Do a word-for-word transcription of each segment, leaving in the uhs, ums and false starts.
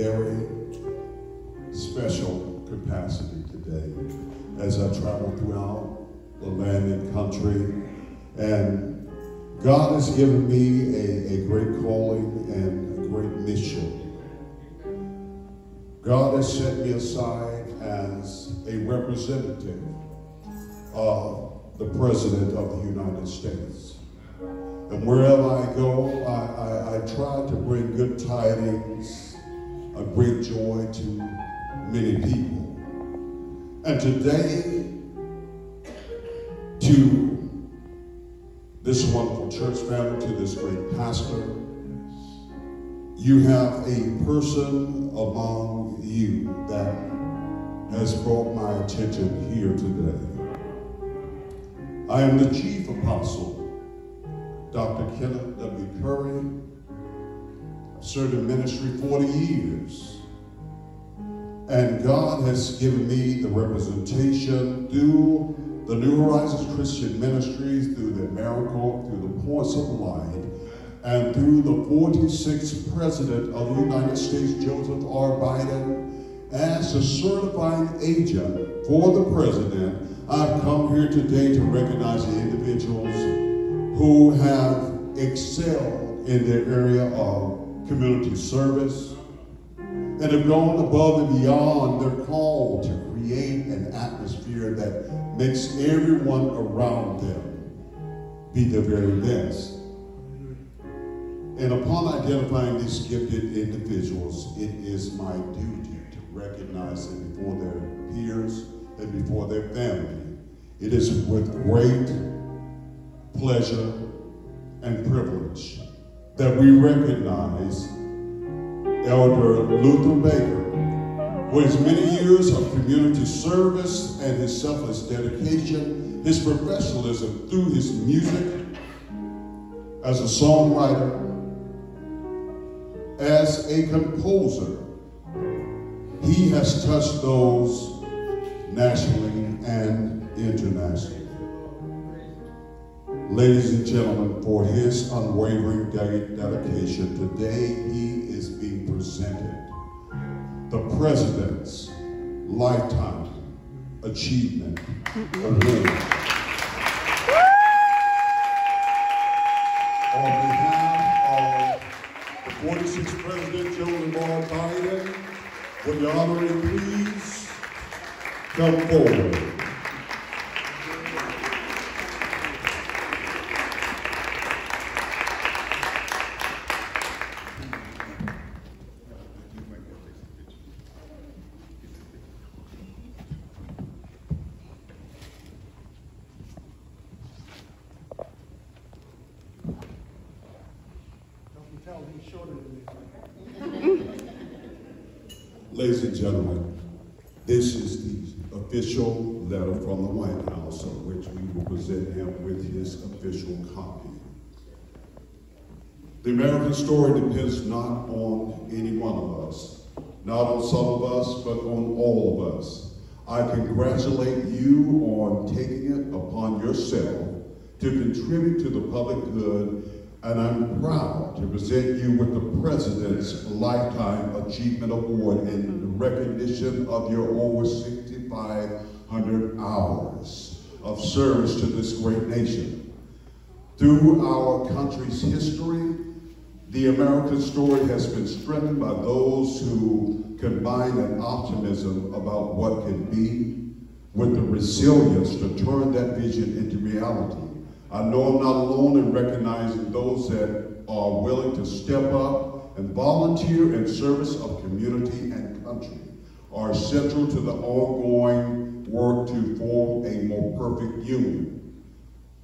very special capacity today as I travel throughout the land and country. And God has given me a, a great calling and a great mission. God has set me aside as a representative of the President of the United States. And wherever I go, I, I, I try to bring good tidings, a great joy to many people. And today, to this wonderful church family, to this great pastor, you have a person among you that has brought my attention here today. I am the chief apostle, Doctor Kenneth W. Curry. I've served in ministry forty years, and God has given me the representation through the New Horizons Christian Ministries, through the miracle, through the Points of Light, and through the forty-sixth President of the United States, Joseph R. Biden, as a certifying agent for the President. I've come here today to recognize the individuals who have excelled in their area of community service and have gone above and beyond their call to create an atmosphere that makes everyone around them be their very best. And upon identifying these gifted individuals, it is my duty to recognize them before their peers and before their family. It is with great pleasure and privilege that we recognize Elder Luther Baker, for his many years of community service and his selfless dedication, his professionalism through his music, as a songwriter, as a composer. He has touched those nationally and internationally. Ladies and gentlemen, for his unwavering dedication, today he is being presented the President's Lifetime Achievement Award. On behalf of forty-sixth President Joe Lamar Biden, would the honorary please come forward? Ladies and gentlemen, this is the official letter from the White House, of which we will present him with his official copy. The American story depends not on any one of us, not on some of us, but on all of us. I congratulate you on taking it upon yourself to contribute to the public good, and I'm proud to present you with the President's Lifetime Achievement Award in recognition of your over six thousand five hundred hours of service to this great nation. Through our country's history, the American story has been strengthened by those who combine an optimism about what can be with the resilience to turn that vision into reality. I know I'm not alone in recognizing those that are willing to step up and volunteer in service of community and country are central to the ongoing work to form a more perfect union.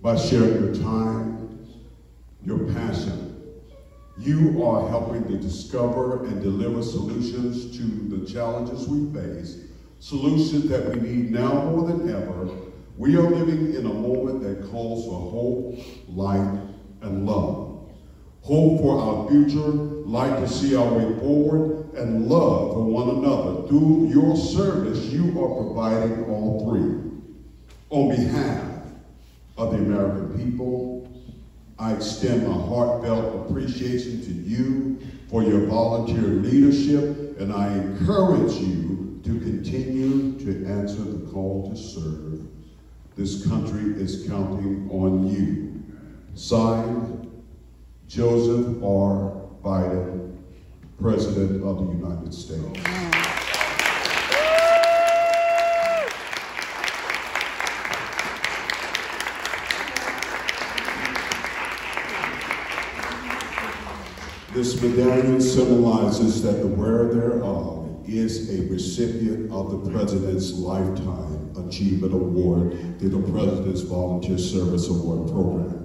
By sharing your time, your passion, you are helping to discover and deliver solutions to the challenges we face, solutions that we need now more than ever. We are living in a moment that calls for hope, light, and love. Hope for our future, light to see our way forward, and love for one another. Through your service, you are providing all three. On behalf of the American people, I extend my heartfelt appreciation to you for your volunteer leadership, and I encourage you to continue to answer the call to serve. This country is counting on you. Signed, Joseph R. Biden, President of the United States. This medallion symbolizes that the wearer thereof is a recipient of the President's Lifetime Achievement Award through the President's Volunteer Service Award Program.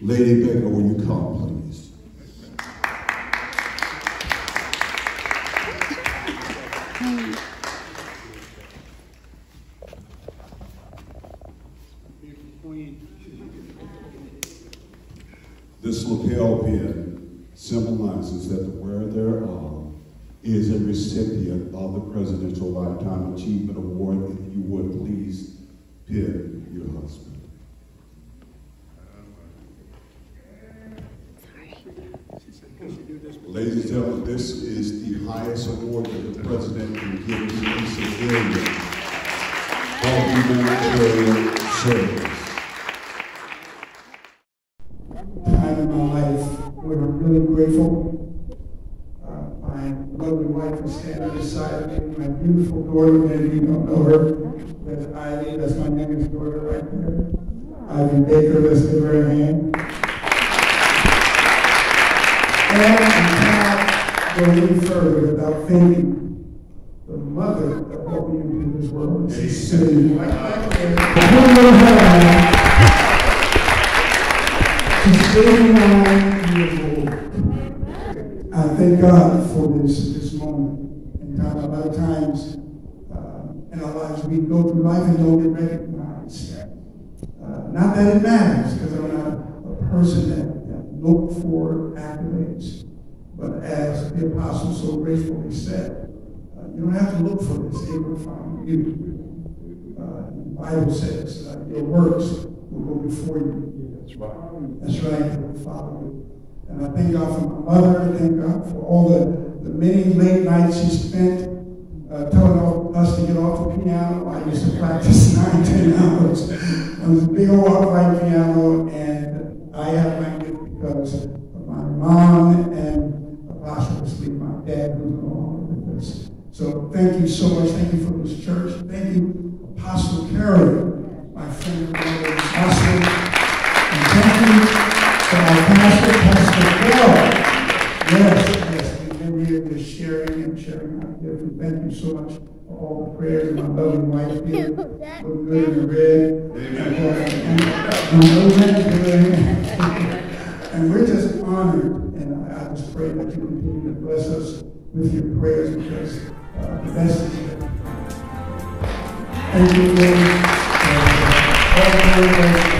Lady Baker, will you come, please? This lapel pin symbolizes that the wearer thereof is a recipient of the Presidential Lifetime Achievement Award. If you would please pin your husband. Ladies and gentlemen, this is the highest award that the President can give to a civilian for humanitarian service. Time in my life where I'm really grateful. Uh, my lovely wife is standing beside me, my beautiful daughter, maybe you don't know her, that's Ivy, that's my youngest daughter right there. Ivy Baker, that's the very hand. And I cannot go any further without thanking the mother that brought me into this world. She's sitting right back there. She's seventy-nine years old. I thank God for this this moment. And God, a lot of times uh, in our lives we go through life and don't get recognized. Uh, not that it matters, because I'm not a person that look for accolades, but as the apostle so gracefully said, uh, you don't have to look for this, they will find you. Uh, the Bible says, uh, your works will go before you. That's right. That's right, they will follow you. And I thank God for my mother, I thank God for all the, the many late nights she spent uh, telling all, us to get off the piano. I used to practice nine, ten hours. I was a big old upright piano, and I have my because my mom and apostles, my dad, who's along with us. So thank you so much. Thank you for this church. Thank you, Apostle Curry, my friend, my apostle. And thank you to our pastor, Pastor Bell. Yes, yes, we've been here just sharing and sharing our different. Thank you so much for all the prayers of my lovely wife here. Look good and red. Amen. Amen. And we're just honored, and I just pray that you continue to bless us with your prayers, because uh, the best is here. Thank you, Lord.